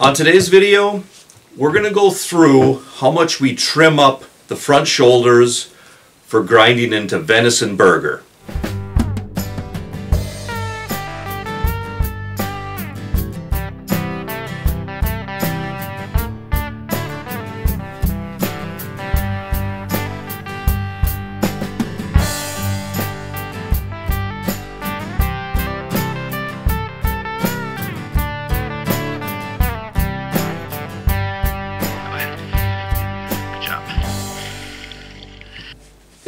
On today's video, we're going to go through how much we trim up the front shoulders for grinding into venison burger.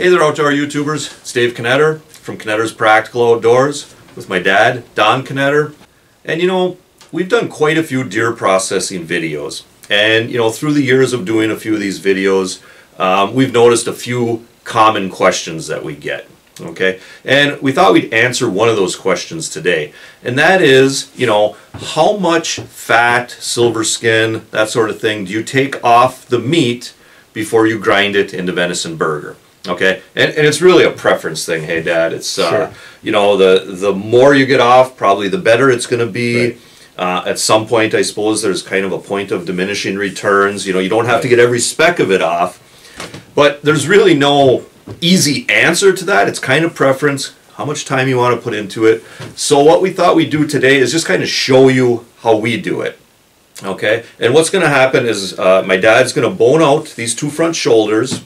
Hey there, outdoor YouTubers. It's Dave Knetter from Knetter's Practical Outdoors with my dad, Don Knetter. And you know, we've done quite a few deer processing videos. And you know, through the years of doing a few of these videos, we've noticed a few common questions that we get. Okay? And we thought we'd answer one of those questions today. And that is, you know, how much fat, silver skin, that sort of thing, do you take off the meat before you grind it into venison burger? Okay, and it's really a preference thing, hey Dad. It's sure. You know, the more you get off, probably the better it's going to be. Right. At some point, I suppose there's kind of a point of diminishing returns. You know, you don't have to get every speck of it off, but there's really no easy answer to that. It's kind of preference, how much time you want to put into it. So what we thought we'd do today is just kind of show you how we do it. Okay, and what's going to happen is my dad's going to bone out these two front shoulders.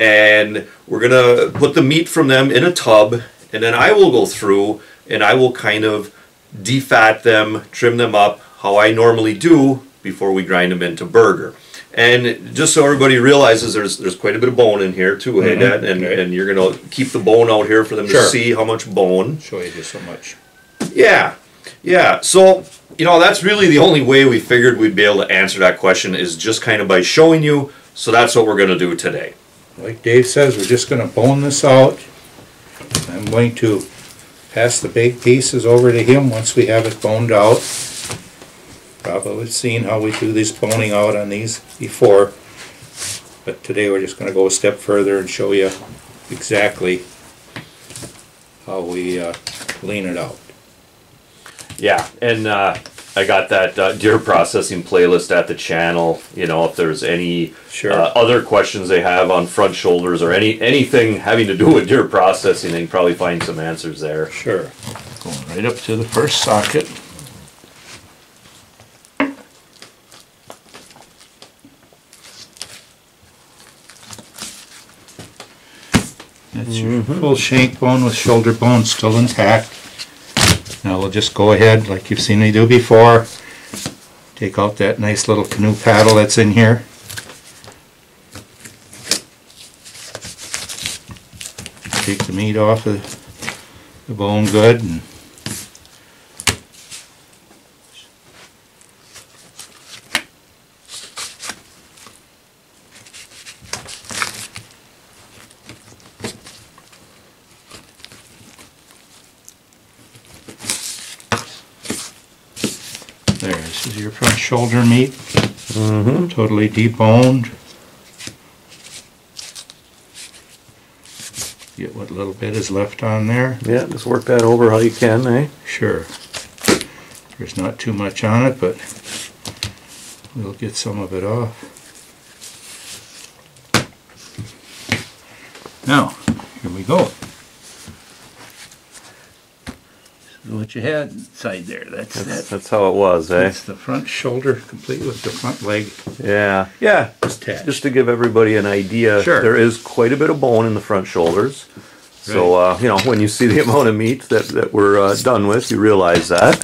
And we're going to put the meat from them in a tub, and then I will go through and I will kind of defat them, trim them up, how I normally do before we grind them into burger. And just so everybody realizes, there's quite a bit of bone in here too, hey Dad? And you're going to keep the bone out here for them to see how much bone. Show you just so much. Yeah, yeah. So, you know, that's really the only way we figured we'd be able to answer that question is just kind of by showing you. So that's what we're going to do today. Like Dave says, we're just going to bone this out. I'm going to pass the big pieces over to him once we have it boned out. Probably seen how we do this boning out on these before, but today we're just going to go a step further and show you exactly how we lean it out. Yeah, and I got that deer processing playlist at the channel. You know, if there's any other questions they have on front shoulders or anything having to do with deer processing, they can probably find some answers there. Sure. Going right up to the first socket. That's your full shank bone with shoulder bone still intact. Now we'll just go ahead, like you've seen me do before, take out that nice little canoe paddle that's in here. Take the meat off of the bone good and your front shoulder meat, totally deboned. Get what little bit is left on there. Yeah, just work that over how you can, eh? Sure. There's not too much on it, but we'll get some of it off. Now, here we go. What you had inside there, that's how it was, eh? That's the front shoulder complete with the front leg. Yeah, yeah, just to give everybody an idea, there is quite a bit of bone in the front shoulders. Right. So you know, when you see the amount of meat that we're done with, you realize that.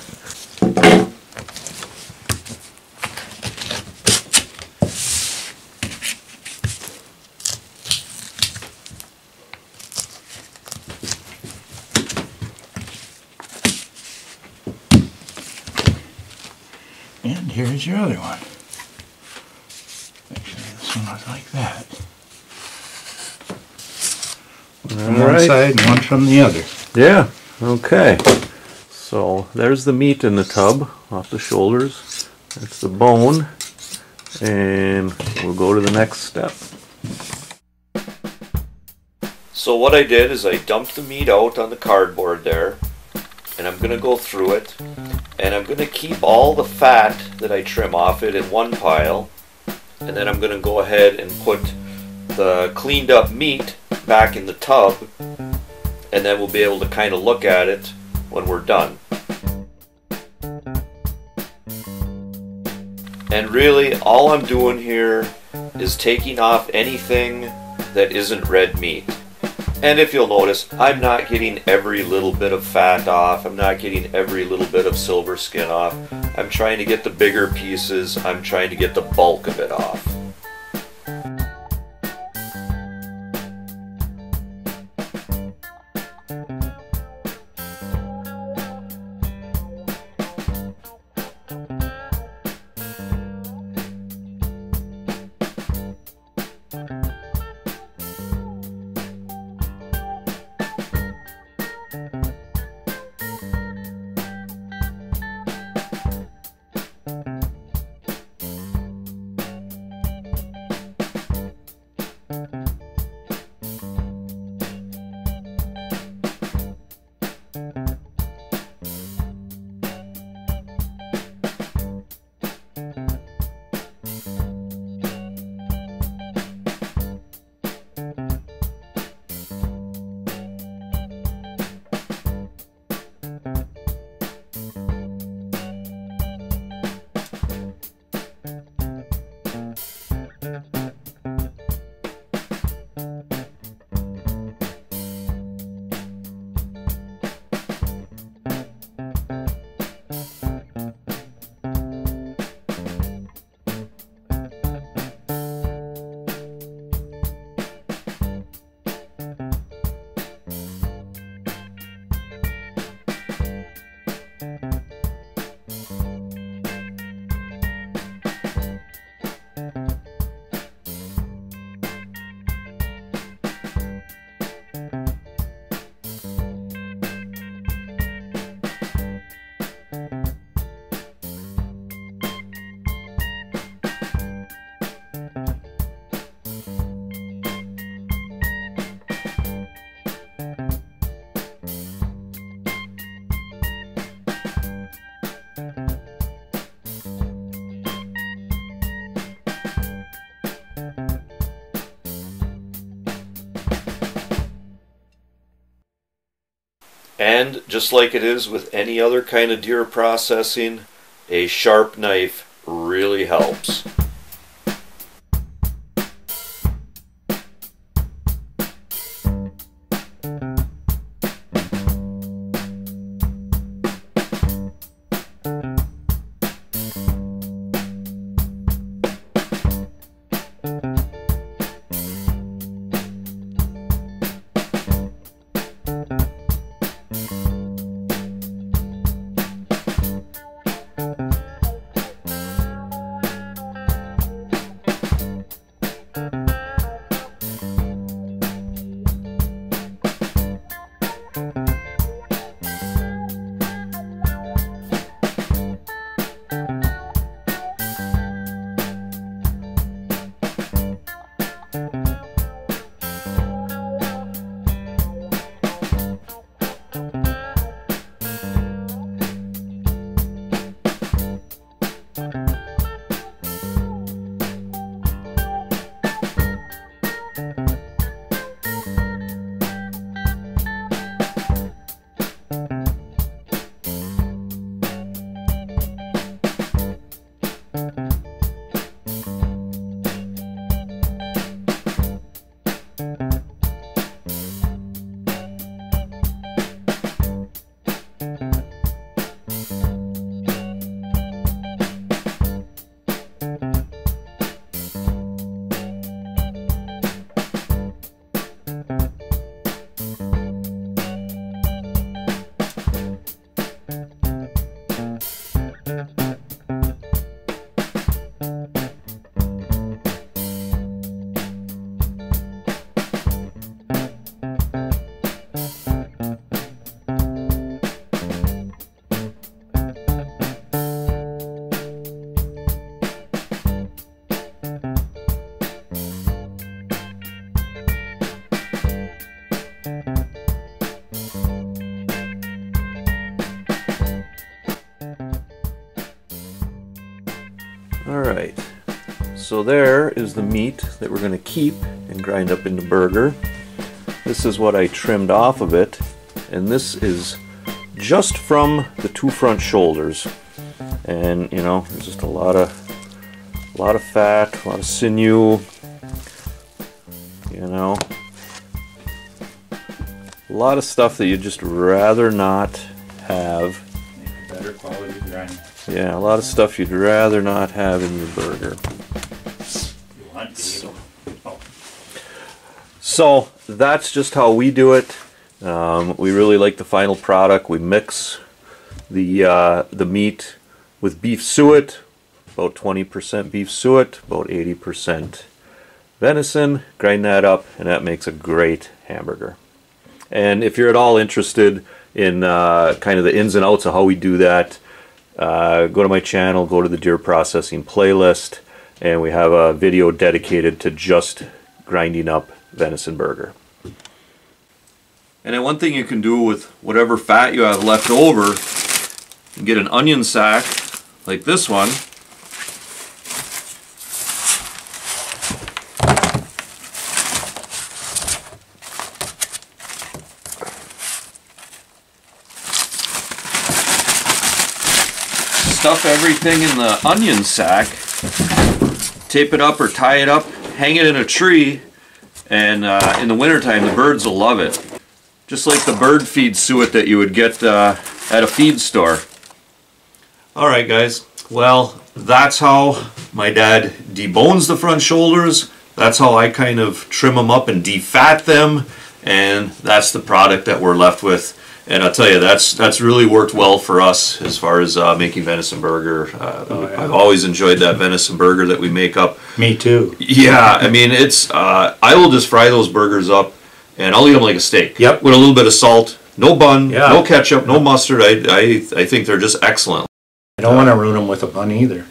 And here's your other one. Actually, this one was like that. One from one side and one from the other. Yeah, okay. So there's the meat in the tub off the shoulders. That's the bone. And we'll go to the next step. So what I did is I dumped the meat out on the cardboard there. And I'm going to go through it. and I'm going to keep all the fat that I trim off it in one pile, and then I'm going to go ahead and put the cleaned up meat back in the tub, and then we'll be able to kind of look at it when we're done. And really all I'm doing here is taking off anything that isn't red meat. And if you'll notice, I'm not getting every little bit of fat off, I'm not getting every little bit of silver skin off. I'm trying to get the bigger pieces, I'm trying to get the bulk of it off. And just like it is with any other kind of deer processing, a sharp knife really helps. Alright, so there is the meat that we're going to keep and grind up into burger. This is what I trimmed off of it, and this is just from the two front shoulders. And you know, there's just a lot of fat, a lot of sinew, you know, a lot of stuff that you'd just rather not have. Better quality grind. Yeah, a lot of stuff you'd rather not have in your burger. You want to. So that's just how we do it. We really like the final product. We mix the meat with beef suet, about 20% beef suet, about 80% venison. Grind that up, and that makes a great hamburger. And if you're at all interested in kind of the ins and outs of how we do that, go to my channel, go to the deer processing playlist, and we have a video dedicated to just grinding up venison burger. And then one thing you can do with whatever fat you have left over, you can get an onion sack like this one, stuff everything in the onion sack, tape it up or tie it up, hang it in a tree, and in the wintertime the birds will love it. Just like the bird feed suet that you would get at a feed store. Alright guys, well that's how my dad debones the front shoulders, that's how I kind of trim them up and defat them, and that's the product that we're left with. And I'll tell you, that's really worked well for us as far as making venison burger. I've always enjoyed that venison burger that we make up. Me too. Yeah, I mean, it's I will just fry those burgers up, and I'll eat them like a steak. Yep. With a little bit of salt, no bun, yeah. No ketchup, no mustard. I think they're just excellent. I don't want to ruin them with a bun either.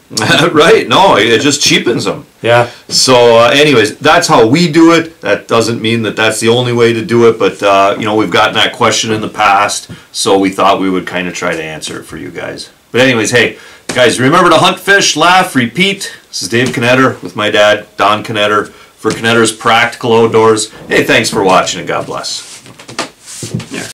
Right? No, it just cheapens them. Yeah. So, anyways, that's how we do it. That doesn't mean that that's the only way to do it, but you know, we've gotten that question in the past, so we thought we would kind of try to answer it for you guys. But anyways, hey, guys, remember to hunt, fish, laugh, repeat. This is Dave Knetter with my dad, Don Knetter, for Knetter's Practical Outdoors. Hey, thanks for watching, and God bless. Yeah.